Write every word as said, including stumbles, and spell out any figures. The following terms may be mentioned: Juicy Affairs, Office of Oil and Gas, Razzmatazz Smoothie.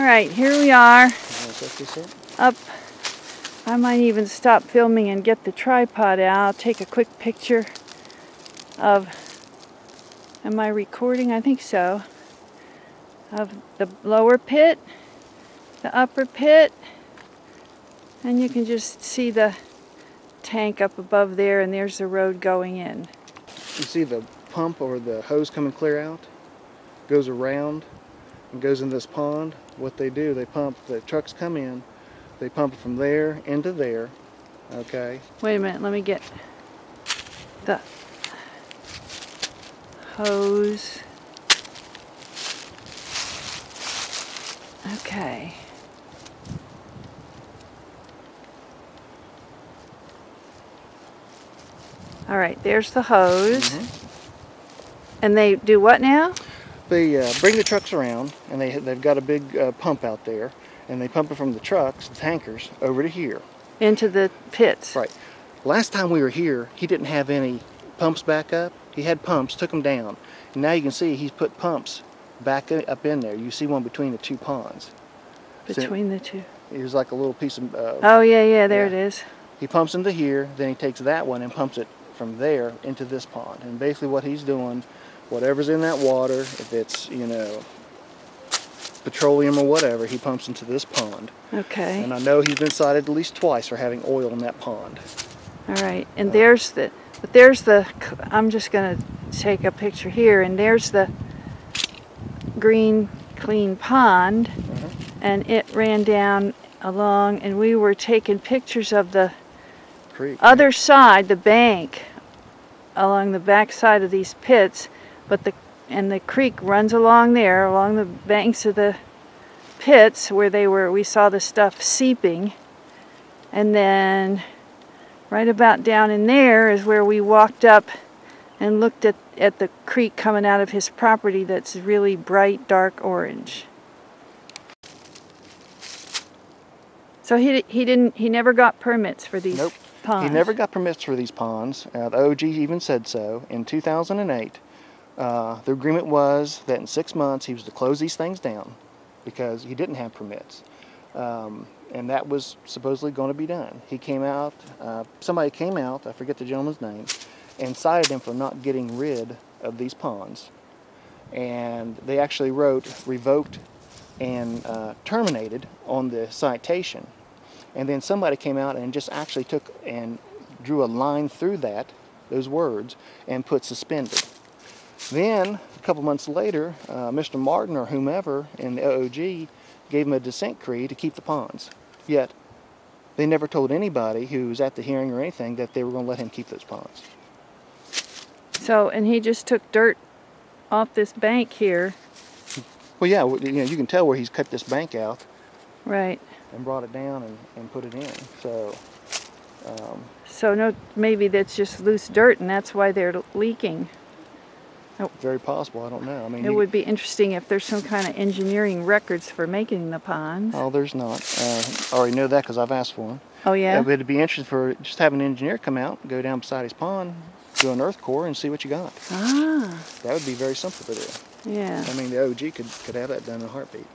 Alright, here we are. Up. I might even stop filming and get the tripod out, take a quick picture of, am I recording? I think so. Of the lower pit, the upper pit, and you can just see the tank up above there, and there's the road going in. You see the pump or the hose coming clear out, goes around and goes in this pond. What they do, they pump, the trucks come in, they pump from there into there. Okay, wait a minute, let me get the hose. Okay. All right, there's the hose. Mm-hmm. And they do what now? They uh, bring the trucks around, and they, they've got a big uh, pump out there, and they pump it from the trucks, the tankers, over to here. Into the pits. Right. Last time we were here, he didn't have any pumps back up. He had pumps, took them down. And now you can see he's put pumps back up in there. You see one between the two ponds. Between so the two. It was like a little piece of... Uh, oh, yeah, yeah, there yeah. It is. He pumps into here, then he takes that one and pumps it from there into this pond. And basically what he's doing, whatever's in that water, if it's, you know, petroleum or whatever, he pumps into this pond. Okay. And I know he's been cited at least twice for having oil in that pond. All right. And uh, there's the... But there's the... I'm just going to take a picture here, and there's the... green clean pond. Uh-huh. And it ran down along, and we were taking pictures of the creek, other yeah. side, the bank along the back side of these pits, but the and the creek runs along there along the banks of the pits where they were. We saw the stuff seeping, and then right about down in there is where we walked up and looked at, at the creek coming out of his property that's really bright, dark orange. So he, he, didn't, he never got permits for these nope. ponds? He never got permits for these ponds. Uh, the O G even said so. In two thousand eight, uh, the agreement was that in six months he was to close these things down because he didn't have permits. Um, and that was supposedly going to be done. He came out, uh, somebody came out, I forget the gentleman's name, and cited him for not getting rid of these ponds. And they actually wrote revoked and uh, terminated on the citation. And then somebody came out and just actually took and drew a line through that, those words, and put suspended. Then, a couple months later, uh, Mister Martin or whomever in the O O G gave him a dissent decree to keep the ponds. Yet, they never told anybody who was at the hearing or anything that they were going to let him keep those ponds. So, and he just took dirt off this bank here. Well, yeah, you know, you can tell where he's cut this bank out. Right. And brought it down and, and put it in, so. Um, so, no, maybe that's just loose dirt, and that's why they're leaking. Oh. Very possible, I don't know. I mean, it he, would be interesting if there's some kind of engineering records for making the ponds. Oh, there's not. Uh, I already know that because I've asked for them. Oh, yeah? Uh, but it'd be interesting for just having an engineer come out, go down beside his pond, do an earth core and see what you got. Ah. That would be very simple to do. Yeah. I mean, the O G could, could have that done in a heartbeat.